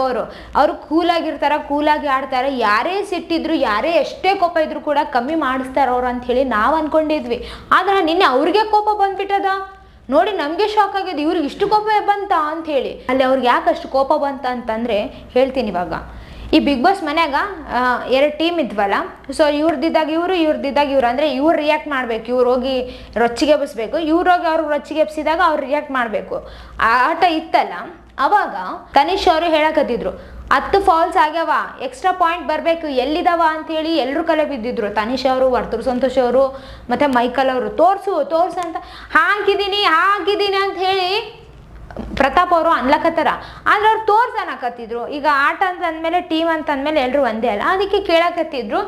ಅವರು ಕೂಲ್ ಆಗಿರ್ತಾರ ಕೂಲ್ ಆಗಿ ಆಡ್ತಾರೆ ಯಾರೇ ಸಿಟ್ಟಿದ್ರು ಯಾರೇ ಎಷ್ಟೇ ಕೋಪ ಇದ್ರೂ ಕೂಡ ಕಮ್ಮಿ ಮಾಡಿಸ್ತಾರ ಅವರು ಅಂತ ಹೇಳಿ ನಾವು ಅನ್ಕೊಂಡಿದ್ವಿ ಆದ್ರೆ ನಿನ್ನೆ ಅವರಿಗೆ ಕೋಪ ಬಂದ್ಬಿಟ್ಟದ ನೋಡಿ ನಮಗೆ ಶಾಕ್ ಆಗಿದೆ ಇವ್ರಿಗೆ ಇಷ್ಟು ಕೋಪ ಬಂತ ಅಂತ ಹೇಳಿ ಅಲ್ಲಿ ಅವ್ರಿಗೆ ಯಾಕೆ ಅಷ್ಟು ಕೋಪ ಬಂತ ಅಂತಂದ್ರೆ ಹೇಳ್ತೀನಿ ಇವಾಗ ಈ ಬಿಗ್ ಬಾಸ್ ಮನ್ಯಾಗ ಎರಡು ಟೀಮ್ ಇದ್ವಲ್ಲ ಸೊ ಇವ್ರದ್ದಿದ್ದಾಗ ಇವರು ಇವ್ರದ್ದಿದ್ದಾಗ ಇವ್ರು ಅಂದರೆ ಇವ್ರು ರಿಯಾಕ್ಟ್ ಮಾಡಬೇಕು ಇವ್ರು ಹೋಗಿ ರೊಚ್ಚಿಗೆ ಎಬ್ಬಿಸ್ಬೇಕು ಇವ್ರು ಹೋಗಿ ಅವ್ರು ರೊಚ್ಚಿಗೆ ಎಬ್ಬಿಸಿದಾಗ ಅವ್ರು ರಿಯಾಕ್ಟ್ ಮಾಡಬೇಕು ಆಟ ಇತ್ತಲ್ಲ ಅವಾಗ ತನಿಷ್ ಅವರು ಹೇಳಕತ್ತಿದ್ರು 10 ಫಾಲ್ಸ್ ಆಗ್ಯಾವ ಎಕ್ಸ್ಟ್ರಾ ಪಾಯಿಂಟ್ ಬರಬೇಕು ಎಲ್ಲಿದಾವ ಅಂತೇಳಿ ಎಲ್ಲರೂ ಕಲೆ ಬಿದ್ದಿದ್ರು ತನಿಷ್ ಅವರು ವರ್ತೂರು ಸಂತೋಷ್ ಅವರು ಮತ್ತು ಮೈಕಲ್ ಅವರು ತೋರಿಸು ತೋರಿಸು ಅಂತ ಹಾಕಿದ್ದೀನಿ ಹಾಕಿದ್ದೀನಿ ಅಂತ ಹೇಳಿ ಪ್ರತಾಪ್ ಅವರು ಅನ್ಲಕತ್ತಾರ ಆದ್ರೆ ಅವ್ರು ತೋರ್ಸ್ ಅನ್ನಕತ್ತಿದ್ರು ಈಗ ಆಟ ಅಂತ ಅಂದಮೇಲೆ ಟೀಮ್ ಅಂತ ಅಂದಮೇಲೆ ಎಲ್ಲರೂ ಒಂದೇ ಅಲ್ಲ ಅದಕ್ಕೆ ಕೇಳಕತ್ತಿದ್ರು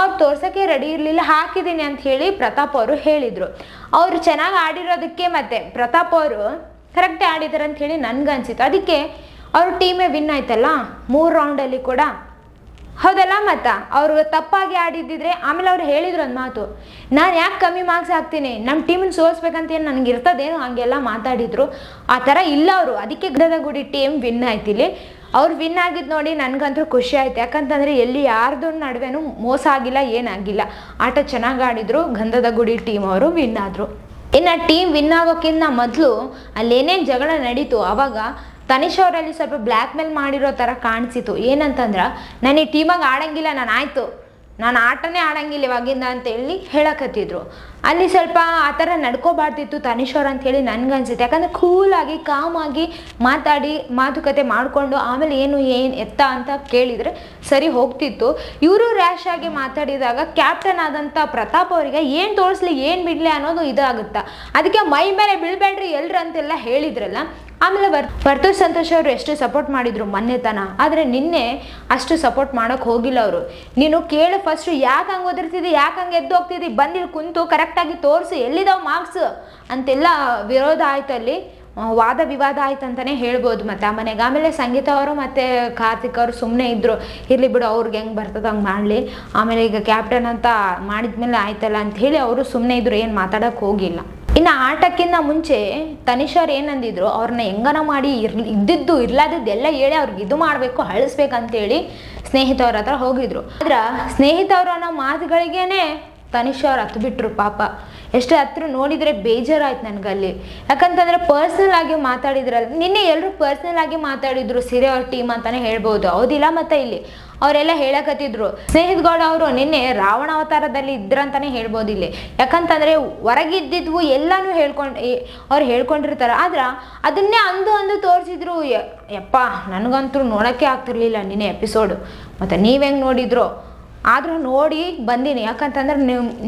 ಅವ್ರು ತೋರ್ಸೋಕ್ಕೆ ರೆಡಿ ಇರಲಿಲ್ಲ ಹಾಕಿದ್ದೀನಿ ಅಂತ ಹೇಳಿ ಪ್ರತಾಪ್ ಅವರು ಹೇಳಿದರು ಅವರು ಚೆನ್ನಾಗಿ ಆಡಿರೋದಕ್ಕೆ ಮತ್ತು ಪ್ರತಾಪ್ ಅವರು ಕರೆಕ್ಟೇ ಆಡಿದ್ದಾರೆ ಅಂತ ಹೇಳಿ ನನಗನ್ಸಿತ್ತು ಅದಕ್ಕೆ ಅವ್ರ ಟೀಮೇ ವಿನ್ ಆಯ್ತಲ್ಲ 3 ರೌಂಡಲ್ಲಿ ಕೂಡ ಹೌದಲ್ಲ ಮತ್ತ ಅವರು ತಪ್ಪಾಗಿ ಆಡಿದ್ದಿದ್ರೆ ಆಮೇಲೆ ಅವ್ರು ಹೇಳಿದ್ರು ಒಂದು ಮಾತು ನಾನು ಯಾಕೆ ಕಮ್ಮಿ ಮಾರ್ಕ್ಸ್ ಹಾಕ್ತೀನಿ ನಮ್ಮ ಟೀಮನ್ನು ಸೋಲ್ಸ್ಬೇಕಂತ ಏನು ನನಗೆ ಇರ್ತದೇನು ಹಂಗೆಲ್ಲ ಮಾತಾಡಿದ್ರು ಆ ಥರ ಇಲ್ಲ ಅವರು ಅದಕ್ಕೆ ಗದಗ ಗುಡಿ ಟೀಮ್ ವಿನ್ ಆಯ್ತಿಲ್ಲಿ ಅವ್ರು ವಿನ್ ಆಗಿದ್ದು ನೋಡಿ ನನಗಂತೂ ಖುಷಿ ಆಯ್ತು ಯಾಕಂತಂದರೆ ಎಲ್ಲಿ ಯಾರ್ದು ನಡುವೆನೂ ಮೋಸ ಆಗಿಲ್ಲ ಏನಾಗಿಲ್ಲ ಆಟ ಚೆನ್ನಾಗಿ ಆಡಿದ್ರು ಗಂಧದ ಗುಡಿ ಟೀಮ್ ಅವರು ವಿನ್ ಆದರು ಇನ್ನು ಟೀಮ್ ವಿನ್ ಆಗೋಕ್ಕಿಂತ ಮೊದಲು ಅಲ್ಲೇನೇನು ಜಗಳ ನಡೀತು ಆವಾಗ ತನಿಷ್ ಅವರಲ್ಲಿ ಸ್ವಲ್ಪ ಬ್ಲ್ಯಾಕ್ ಮೇಲ್ ಮಾಡಿರೋ ಥರ ಕಾಣಿಸಿತು ಏನಂತಂದ್ರೆ ನಾನು ಈ ಟೀಮಾಗಿ ಆಡಂಗಿಲ್ಲ ನಾನು ಆಯಿತು ನಾನು ಆಟನೇ ಆಡಂಗಿಲ್ಲ ಇವಾಗಿಂದ ಅಂತೇಳಿ ಹೇಳಕತ್ತಿದ್ರು ಅಲ್ಲಿ ಸ್ವಲ್ಪ ಆ ಥರ ನಡ್ಕೋಬಾರ್ದಿತ್ತು ತನಿಷ್ ಅವ್ರು ಅಂತೇಳಿ ನನಗನ್ಸುತ್ತೆ ಯಾಕಂದರೆ ಕೂಲಾಗಿ ಕಾಮಾಗಿ ಮಾತಾಡಿ ಮಾತುಕತೆ ಮಾಡಿಕೊಂಡು ಆಮೇಲೆ ಏನು ಎತ್ತ ಅಂತ ಕೇಳಿದರೆ ಸರಿ ಹೋಗ್ತಿತ್ತು ಇವರು ರ್ಯಾಶ್ ಆಗಿ ಮಾತಾಡಿದಾಗ ಕ್ಯಾಪ್ಟನ್ ಆದಂಥ ಪ್ರತಾಪ್ ಅವರಿಗೆ ಏನು ತೋರಿಸ್ಲಿ ಏನು ಬಿಡಲಿ ಅನ್ನೋದು ಇದಾಗುತ್ತೆ ಅದಕ್ಕೆ ಮೈ ಮೇಲೆ ಬೀಳ್ಬೇಡ್ರಿ ಎಲ್ಲರು ಅಂತೆಲ್ಲ ಹೇಳಿದ್ರಲ್ಲ ಆಮೇಲೆ ವರ್ತೂರು ಸಂತೋಷ್ ಅವರು ಎಷ್ಟು ಸಪೋರ್ಟ್ ಮಾಡಿದ್ರು ಮೊನ್ನೆತನ ಆದರೆ ನಿನ್ನೆ ಅಷ್ಟು ಸಪೋರ್ಟ್ ಮಾಡೋಕ್ಕೆ ಹೋಗಿಲ್ಲ ಅವರು ನೀನು ಕೇಳು ಫಸ್ಟು ಯಾಕೆ ಹಂಗೆ ಒದರ್ತಿದ್ದಿ ಯಾಕೆ ಹಂಗೆ ಎದ್ದು ಹೋಗ್ತಿದ್ದಿ ಬಂದಿಲ್ಲಿ ಕುಂತು ಕರೆಕ್ಟಾಗಿ ತೋರಿಸು ಎಲ್ಲಿದಾವೆ ಮಾರ್ಕ್ಸ್ ಅಂತೆಲ್ಲ ವಿರೋಧ ಆಯ್ತು ಅಲ್ಲಿ ವಾದ ವಿವಾದ ಆಯ್ತು ಅಂತಲೇ ಹೇಳ್ಬೋದು ಮತ್ತು ಆ ಮನೆಗೆ ಆಮೇಲೆ ಸಂಗೀತ ಅವರು ಮತ್ತು ಕಾರ್ತಿಕ್ ಅವರು ಸುಮ್ಮನೆ ಇದ್ದರು ಇರಲಿ ಬಿಡು ಅವ್ರಿಗೆ ಹೆಂಗೆ ಬರ್ತದೆ ಹಂಗೆ ಮಾಡಲಿ ಆಮೇಲೆ ಈಗ ಕ್ಯಾಪ್ಟನ್ ಅಂತ ಮಾಡಿದ್ಮೇಲೆ ಆಯ್ತಲ್ಲ ಅಂಥೇಳಿ ಅವರು ಸುಮ್ಮನೆ ಇದ್ದರು ಏನು ಮಾತಾಡೋಕ್ಕೆ ಹೋಗಿಲ್ಲ ಇನ್ನು ಆಟಕ್ಕಿಂತ ಮುಂಚೆ ತನಿಷ್ ಅವ್ರು ಏನಂದಿದ್ರು ಅವ್ರನ್ನ ಹೆಂಗನ ಮಾಡಿ ಇದ್ದಿದ್ದು ಇರ್ಲಾದದ್ದು ಎಲ್ಲ ಹೇಳಿ ಅವ್ರಿಗೆ ಇದು ಮಾಡಬೇಕು ಅಳಿಸ್ಬೇಕಂತೇಳಿ ಸ್ನೇಹಿತವ್ರ ಹತ್ರ ಹೋಗಿದ್ರು ಆದ್ರೆ ಸ್ನೇಹಿತವ್ರ ಅನ್ನೋ ಮಾತುಗಳಿಗೇನೆ ತನಿಷ್ ಅವ್ರು ಹತ್ತು ಬಿಟ್ರು ಪಾಪ ಎಷ್ಟು ಹತ್ರ ನೋಡಿದರೆ ಬೇಜಾರಾಯ್ತು ನನಗಲ್ಲಿ ಯಾಕಂತಂದರೆ ಪರ್ಸ್ನಲ್ ಆಗಿ ಮಾತಾಡಿದ್ರಲ್ಲ ನಿನ್ನೆ ಎಲ್ಲರೂ ಪರ್ಸ್ನಲ್ ಆಗಿ ಮಾತಾಡಿದ್ರು ಸಿರೆ ಅವ್ರ ಟೀಮ್ ಅಂತಲೇ ಹೇಳ್ಬೋದು ಹೌದಿಲ್ಲ ಮತ್ತು ಇಲ್ಲಿ ಅವರೆಲ್ಲ ಹೇಳಕತ್ತಿದ್ರು ಸ್ನೇಹಿತ್ ಗೌಡ ಅವರು ನಿನ್ನೆ ರಾವಣ ಅವತಾರದಲ್ಲಿ ಇದ್ರಂತಾನೆ ಹೇಳ್ಬೋದು ಇಲ್ಲಿ ಯಾಕಂತಂದರೆ ಹೊರಗಿದ್ದಿದ್ವು ಎಲ್ಲನೂ ಅವ್ರು ಹೇಳ್ಕೊಂಡಿರ್ತಾರೆ ಆದ್ರೆ ಅದನ್ನೇ ಅಂದು ಅಂದು ತೋರಿಸಿದ್ರು ಯಪ್ಪ ನನಗಂತೂ ನೋಡೋಕ್ಕೆ ಆಗ್ತಿರ್ಲಿಲ್ಲ ನಿನ್ನೆ ಎಪಿಸೋಡು ಮತ್ತು ನೀವು ಹೆಂಗೆ ನೋಡಿದ್ರು ಆದರೂ ನೋಡಿ ಬಂದೀನಿ ಯಾಕಂತಂದ್ರೆ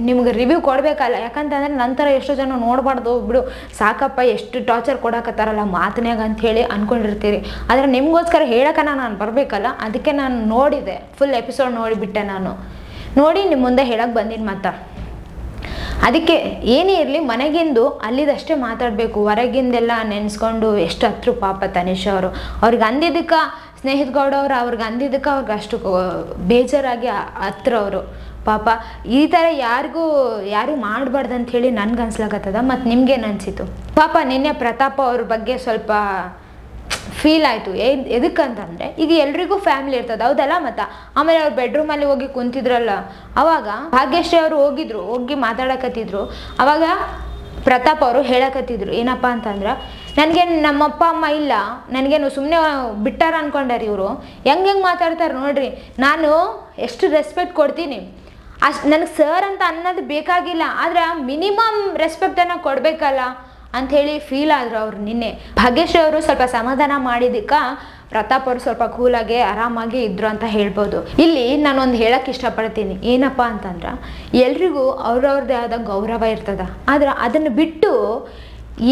ನಿಮ್ಗೆ ರಿವ್ಯೂ ಕೊಡಬೇಕಲ್ಲ ಯಾಕಂತಂದ್ರೆ ನಂತರ ಎಷ್ಟೋ ಜನ ನೋಡಬಾರ್ದು ಬಿಡು ಸಾಕಪ್ಪ ಎಷ್ಟು ಟಾರ್ಚರ್ ಕೊಡಕತ್ತಾರಲ್ಲ ಮಾತನ್ಯಾಗ ಅಂಥೇಳಿ ಅಂದ್ಕೊಂಡಿರ್ತೀರಿ ಆದರೆ ನಿಮಗೋಸ್ಕರ ಹೇಳೋಕ್ಕನ ನಾನು ಬರಬೇಕಲ್ಲ ಅದಕ್ಕೆ ನಾನು ನೋಡಿದೆ ಫುಲ್ ಎಪಿಸೋಡ್ ನೋಡಿಬಿಟ್ಟೆ ನಾನು ನೋಡಿ ನಿಮ್ಮ ಮುಂದೆ ಹೇಳಕ್ಕೆ ಬಂದೀನಿ ಮತ್ತೆ ಅದಕ್ಕೆ ಏನೇ ಇರಲಿ ಮನೆಗಿಂದು ಅಲ್ಲಿದಷ್ಟೇ ಮಾತಾಡಬೇಕು ಹೊರಗಿಂದೆಲ್ಲ ನೆನೆಸ್ಕೊಂಡು ಎಷ್ಟು ಹತ್ರ ಪಾಪ ತನಿಷ್ ಅವರು ಅವ್ರಿಗೆ ಅಂದಿದ್ದಕ್ಕೆ ಸ್ನೇಹಿತ್ ಗೌಡ ಅವರು ಅವ್ರಿಗೆ ಅಂದಿದ್ದಕ್ಕೆ ಅವ್ರಿಗೆ ಅಷ್ಟು ಬೇಜಾರಾಗಿ ಹತ್ರ ಅವರು ಪಾಪ ಈ ಥರ ಯಾರು ಮಾಡಬಾರ್ದು ಅಂಥೇಳಿ ನನ್ಗೆ ಅನ್ಸ್ಲಾಗತ್ತದ ಮತ್ತು ನಿಮ್ಗೇನು ಅನಿಸಿತು ಪಾಪ ನಿನ್ನೆ ಪ್ರತಾಪ್ ಅವ್ರ ಬಗ್ಗೆ ಸ್ವಲ್ಪ ಫೀಲ್ ಆಯಿತು ಎದಕ್ಕಂತಂದರೆ ಈಗ ಎಲ್ರಿಗೂ ಫ್ಯಾಮಿಲಿ ಇರ್ತದೆ ಹೌದಲ್ಲ ಮತ್ತು ಆಮೇಲೆ ಅವ್ರು ಬೆಡ್ರೂಮಲ್ಲಿ ಹೋಗಿ ಕುಂತಿದ್ರಲ್ಲ ಅವಾಗ ಭಾಗ್ಯಶ್ರೀ ಅವರು ಹೋಗಿ ಮಾತಾಡಕತ್ತಿದ್ರು ಅವಾಗ ಪ್ರತಾಪ್ ಅವರು ಹೇಳಕತ್ತಿದ್ರು ಏನಪ್ಪ ಅಂತಂದ್ರೆ ನನಗೆ ನಮ್ಮ ಅಪ್ಪ ಅಮ್ಮ ಇಲ್ಲ ನನಗೇನು ಸುಮ್ಮನೆ ಬಿಟ್ಟಾರ ಅಂದ್ಕೊಂಡಾರ ಇವರು ಹೆಂಗೆ ಮಾತಾಡ್ತಾರೆ ನೋಡ್ರಿ ನಾನು ಎಷ್ಟು ರೆಸ್ಪೆಕ್ಟ್ ಕೊಡ್ತೀನಿ ಅಷ್ಟು ನನಗೆ ಸರ್ ಅಂತ ಅನ್ನೋದು ಬೇಕಾಗಿಲ್ಲ ಆದರೆ ಮಿನಿಮಮ್ ರೆಸ್ಪೆಕ್ಟನ್ನು ಕೊಡಬೇಕಲ್ಲ ಅಂಥೇಳಿ ಫೀಲ್ ಆದರು ಅವ್ರು ನಿನ್ನೆ ಭಾಗ್ಯಶ್ರೀ ಅವರು ಸ್ವಲ್ಪ ಸಮಾಧಾನ ಮಾಡಿದ್ದಕ್ಕೆ ಪ್ರತಾಪ್ ಅವರು ಸ್ವಲ್ಪ ಕೂಲಾಗಿ ಆರಾಮಾಗಿ ಇದ್ರು ಅಂತ ಹೇಳ್ಬೋದು ಇಲ್ಲಿ ನಾನೊಂದು ಹೇಳಕ್ಕೆ ಇಷ್ಟಪಡ್ತೀನಿ ಏನಪ್ಪ ಅಂತಂದ್ರೆ ಎಲ್ರಿಗೂ ಅವ್ರವ್ರದ್ದೇ ಆದ ಗೌರವ ಇರ್ತದ ಆದ್ರೆ ಅದನ್ನು ಬಿಟ್ಟು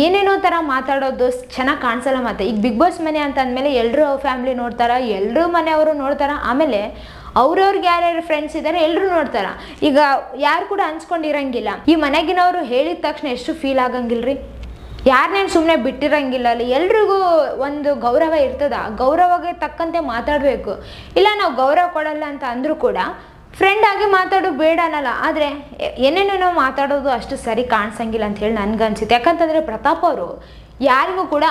ಏನೇನೋ ಥರ ಮಾತಾಡೋದು ಚೆನ್ನಾಗಿ ಕಾಣಿಸಲ್ಲ ಮತ್ತೆ ಈಗ ಬಿಗ್ ಬಾಸ್ ಮನೆ ಅಂತ ಅಂದಮೇಲೆ ಎಲ್ಲರೂ ಅವ್ರ ಫ್ಯಾಮಿಲಿ ನೋಡ್ತಾರೆ ಎಲ್ಲರೂ ಮನೆಯವರು ನೋಡ್ತಾರೆ ಆಮೇಲೆ ಅವ್ರವ್ರಿಗೆ ಯಾರ್ಯಾರು ಫ್ರೆಂಡ್ಸ್ ಇದ್ದಾರೆ ಎಲ್ಲರೂ ನೋಡ್ತಾರೆ ಈಗ ಯಾರು ಕೂಡ ಅನ್ಸ್ಕೊಂಡಿರಂಗಿಲ್ಲ ಈ ಮನೆಗಿನವರು ಹೇಳಿದ ತಕ್ಷಣ ಎಷ್ಟು ಫೀಲ್ ಆಗಂಗಿಲ್ಲ ರೀ ಯಾರನ್ನ ಸುಮ್ಮನೆ ಬಿಟ್ಟಿರಂಗಿಲ್ಲ ಅಲ್ಲಿ ಎಲ್ಲರಿಗೂ ಒಂದು ಗೌರವ ಇರ್ತದ ಗೌರವಕ್ಕೆ ತಕ್ಕಂತೆ ಮಾತಾಡಬೇಕು ಇಲ್ಲ ನಾವು ಗೌರವ ಕೊಡಲ್ಲ ಅಂತ ಅಂದ್ರು ಕೂಡ ಫ್ರೆಂಡ್ ಆಗಿ ಮಾತಾಡೋ ಬೇಡ ಅನ್ನಲ್ಲ ಆದರೆ ಏನೇನೋ ನಾವು ಮಾತಾಡೋದು ಅಷ್ಟು ಸರಿ ಕಾಣಿಸಂಗಿಲ್ಲ ಅಂತ ಹೇಳಿ ನನಗೆ ಅನ್ಸುತ್ತೆ ಯಾಕಂತಂದ್ರೆ ಪ್ರತಾಪ್ ಅವರು ಯಾರಿಗೂ ಕೂಡ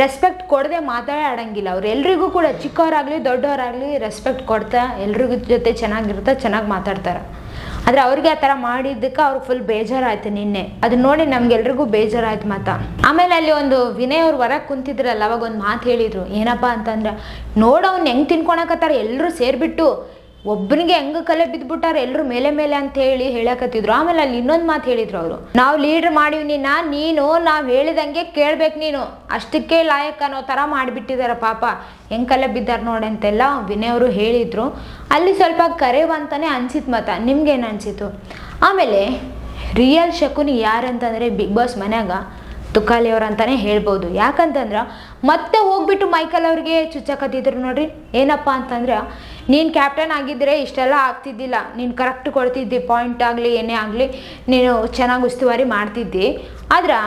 ರೆಸ್ಪೆಕ್ಟ್ ಕೊಡದೆ ಮಾತಾಡಂಗಿಲ್ಲ ಅವರು ಎಲ್ಲರಿಗೂ ಕೂಡ ಚಿಕ್ಕವರಾಗಲಿ ದೊಡ್ಡವರಾಗಲಿ ರೆಸ್ಪೆಕ್ಟ್ ಕೊಡ್ತಾ ಎಲ್ಲರಿಗೂ ಜೊತೆ ಚೆನ್ನಾಗಿರ್ತಾ ಚೆನ್ನಾಗಿ ಮಾತಾಡ್ತಾರೆ ಆದರೆ ಅವರಿಗೆ ಆ ಥರ ಮಾಡಿದ್ದಕ್ಕೆ ಅವ್ರಿಗೆ ಫುಲ್ ಬೇಜಾರಾಯ್ತು ನಿನ್ನೆ ಅದು ನೋಡಿ ನಮಗೆಲ್ಲರಿಗೂ ಬೇಜಾರಾಯ್ತು ಮಾತಾ ಆಮೇಲೆ ಅಲ್ಲಿ ಒಂದು ವಿನಯ್ ಅವ್ರು ಹೊರಗೆ ಕುಂತಿದ್ರಲ್ಲ ಅವಾಗ ಒಂದು ಮಾತು ಹೇಳಿದರು ಏನಪ್ಪ ಅಂತಂದ್ರೆ ನೋಡವ್ನು ಹೆಂಗೆ ತಿನ್ಕೊಳಕತ್ತಾರೆ ಎಲ್ಲರೂ ಸೇರಿಬಿಟ್ಟು ಒಬ್ಬನಿಗೆ ಹೆಂಗೆ ಕಲೆ ಬಿದ್ದುಬಿಟ್ಟಾರೆ ಎಲ್ಲರೂ ಮೇಲೆ ಮೇಲೆ ಅಂತ ಹೇಳಿ ಹೇಳಕತ್ತಿದ್ರು ಆಮೇಲೆ ಅಲ್ಲಿ ಇನ್ನೊಂದು ಮಾತು ಹೇಳಿದ್ರು ಅವರು ನಾವು ಲೀಡರ್ ಮಾಡಿವಿ ನೀನು ನಾವು ಹೇಳಿದಂಗೆ ಕೇಳಬೇಕು ನೀನು ಅಷ್ಟಕ್ಕೆ ಲಾಯಕ್ ಅನ್ನೋ ಥರ ಮಾಡಿಬಿಟ್ಟಿದ್ದಾರೆ ಪಾಪ ಹೆಂಗೆ ಕಲೆ ಬಿದ್ದಾರೆ ನೋಡಂತೆಲ್ಲ ವಿನಯ್ ಅವರು ಹೇಳಿದರು ಅಲ್ಲಿ ಸ್ವಲ್ಪ ಕರೆವಂತಾನೆ ಅನಿಸಿತು ಮತ ನಿಮ್ಗೇನು ಅನಿಸಿತು ಆಮೇಲೆ ರಿಯಲ್ ಶಕುನಿ ಯಾರಂತಂದರೆ ಬಿಗ್ ಬಾಸ್ ಮನ್ಯಾಗ ತುಕಾಲಿ ಅವ್ರು ಅಂತಾನೆ ಹೇಳ್ಬೋದು ಯಾಕಂತಂದ್ರೆ ಮತ್ತೆ ಹೋಗ್ಬಿಟ್ಟು ಮೈಕಲ್ ಅವ್ರಿಗೆ ಚುಚ್ಚಕತ್ತಿದ್ರು ನೋಡ್ರಿ ಏನಪ್ಪ ಅಂತಂದ್ರೆ ನೀನು ಕ್ಯಾಪ್ಟನ್ ಆಗಿದ್ದರೆ ಇಷ್ಟೆಲ್ಲ ಆಗ್ತಿದ್ದಿಲ್ಲ ನೀನು ಕರೆಕ್ಟ್ ಕೊಡ್ತಿದ್ದಿ ಪಾಯಿಂಟ್ ಆಗಲಿ ಏನೇ ಆಗಲಿ ನೀನು ಚೆನ್ನಾಗಿ ಉಸ್ತುವಾರಿ ಮಾಡ್ತಿದ್ದಿ ಆದ್ರೆ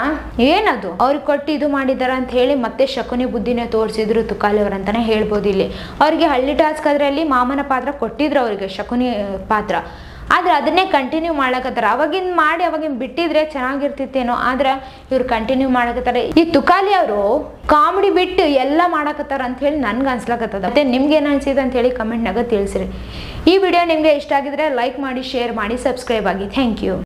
ಏನದು ಅವ್ರಿಗೆ ಕೊಟ್ಟು ಇದು ಮಾಡಿದ್ದಾರೆ ಅಂತ ಹೇಳಿ ಮತ್ತೆ ಶಕುನಿ ಬುದ್ಧಿನೇ ತೋರಿಸಿದ್ರು ತುಕಾಲಿ ಅವ್ರು ಅಂತಾನೆ ಹೇಳ್ಬೋದು ಇಲ್ಲಿ ಅವ್ರಿಗೆ ಹಳ್ಳಿ ಟಾಸ್ಕ್ ಅದರಲ್ಲಿ ಮಾಮನ ಪಾತ್ರ ಕೊಟ್ಟಿದ್ರು ಅವ್ರಿಗೆ ಶಕುನಿ ಪಾತ್ರ ಆದ್ರೆ ಅದನ್ನೇ ಕಂಟಿನ್ಯೂ ಮಾಡಕತ್ತಾರೆ ಅವಾಗಿನ ಮಾಡಿ ಅವಾಗಿನ ಬಿಟ್ಟಿದ್ರೆ ಚೆನ್ನಾಗಿರ್ತಿತ್ತೇನೋ ಆದ್ರೆ ಇವ್ರು ಕಂಟಿನ್ಯೂ ಮಾಡಕತ್ತಾರೆ ಈ ತುಕಾಲಿ ಅವರು ಕಾಮಿಡಿ ಬಿಟ್ಟು ಎಲ್ಲ ಮಾಡಕತ್ತಾರ ಅಂತ ಹೇಳಿ ನನ್ಗೆ ಅನ್ಸ್ಲಕತ್ತದ ಮತ್ತೆ ನಿಮ್ಗೆ ಏನು ಅನ್ಸಿದೆ ಅಂತ ಹೇಳಿ ಕಮೆಂಟ್ನಾಗ ತಿಳಿಸ್ರಿ ಈ ವಿಡಿಯೋ ನಿಮಗೆ ಇಷ್ಟ ಆಗಿದ್ರೆ ಲೈಕ್ ಮಾಡಿ ಶೇರ್ ಮಾಡಿ ಸಬ್ಸ್ಕ್ರೈಬ್ ಆಗಿ ಥ್ಯಾಂಕ್ ಯು.